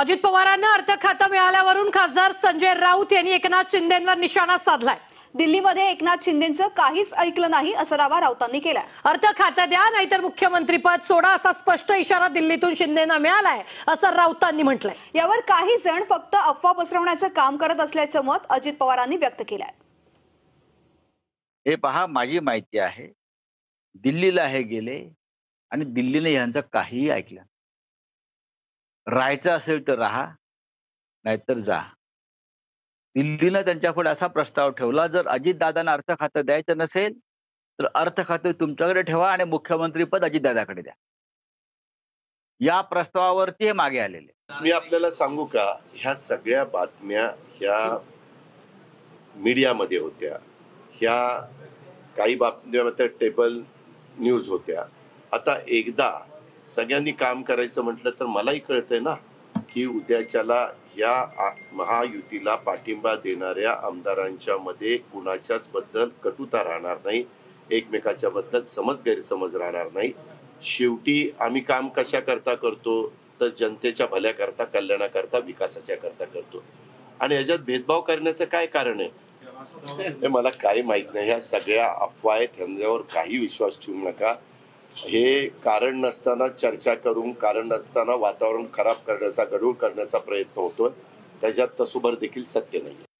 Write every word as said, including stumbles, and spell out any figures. अजित पवारांना अर्थ खातं मिळाल्यावरून खासदार संजय राउत यांनी एकनाथ शिंदेंवर निशाणा साधलाय। दिल्लीमध्ये एकनाथ शिंदेंचं काहीच ऐकलं नाही असा दावा राऊतांनी केला। अर्थ खातं द्या नाहीतर मुख्यमंत्रीपद सोडा असा स्पष्ट इशारा दिल्लीतून शिंदेंना मिळालाय असं राऊतांनी म्हटलंय। यावर काही जण फक्त अफवा पसरवण्याचं काम करत असल्याचं मत अजित पवारांनी व्यक्त केलंय। हे पहा, माझी माहिती आहे, दिल्लीला हे गेले आणि दिल्लीने यांचं काही ऐकलं, राहायचं असेल तर राहा नाहीतर जा। दिल्लीने त्यांच्याकडे असा प्रस्ताव ठेवला, जर अजित दादांना अर्थ खातं द्यायचं नसेल तर अर्थ खातं तुमच्याकडे ठेवा आणि मुख्यमंत्री पद अजित दादाकडे द्या। या प्रस्तावावरती हे मागे आलेले। मी आपल्याला सांगू का, ह्या सगळ्या बातम्या ह्या मीडियामध्ये होत्या, ह्या काही बातम्या टेबल न्यूज होत्या। आता एकदा सगळ्यांनी काम करायचं म्हटलं तर मलाही कळतंय ना की उद्याच्याला या महायुतीला पाठिंबा देणाऱ्या आमदारांच्या मध्ये कुणाच्याच बद्दल कटुता राहणार नाही, एकमेकाच्या बद्दल समज गैरसमज राहणार नाही। शेवटी आम्ही काम कशा करता करतो तर जनतेच्या भल्या करता, कल्याणा करता, विकासाच्या करता करतो। आणि याच्यात भेदभाव करण्याचं काय कारण आहे मला काही माहित नाही। ह्या सगळ्या अफवा आहेत, ह्यांच्यावर काही विश्वास ठेवू नका। हे कारण नसताना चर्चा करून, कारण नसताना वातावरण खराब करण्याचा गडूळ करण्याचा प्रयत्न होतोय, त्याच्यात तसुभर देखील सत्य नाही।